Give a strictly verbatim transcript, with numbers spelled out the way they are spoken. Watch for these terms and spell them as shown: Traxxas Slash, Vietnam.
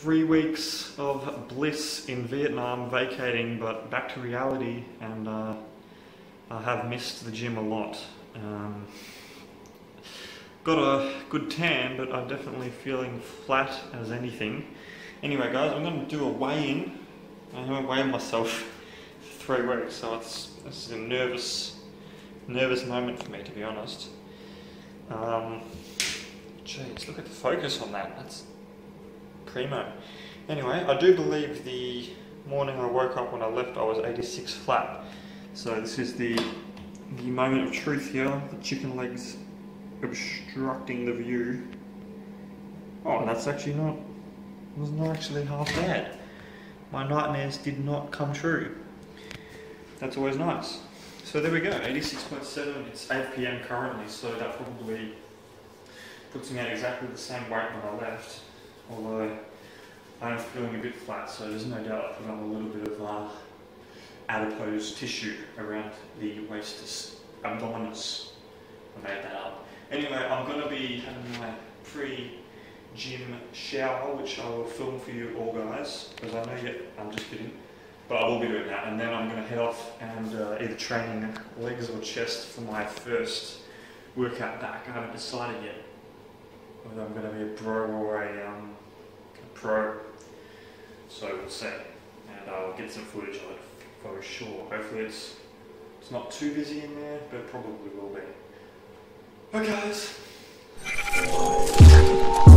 three weeks of bliss in Vietnam vacating, but back to reality, and uh, I have missed the gym a lot. Um, got a good tan, but I'm definitely feeling flat as anything. Anyway guys, I'm going to do a weigh-in. I haven't weighed myself for three weeks, so it's, this is a nervous, nervous moment for me, to be honest. Um, Jeez, look at the focus on that, that's primo. Anyway, I do believe the morning I woke up when I left I was eighty-six flat. So this is the, the moment of truth here, the chicken legs obstructing the view. Oh, that's actually not, it was not actually half bad. My nightmares did not come true. That's always nice. So there we go, eighty-six point seven, it's eight p m currently, so that probably puts me at exactly the same weight when I left, although I'm feeling a bit flat, so there's no doubt I put on a little bit of uh, adipose tissue around the waist abdominis. I made that up. Anyway, I'm going to be having my pre-gym shower, which I will film for you all guys, because I know you, I'm just kidding, but I will be doing that, and then I'm going to head off and uh, either training legs or chest for my first workout back. I haven't decided yet whether I'm going to be a bro or a, um, a pro, so we'll see, and I'll get some footage of it for sure. Hopefully it's, it's not too busy in there, but it probably will be. Bye guys!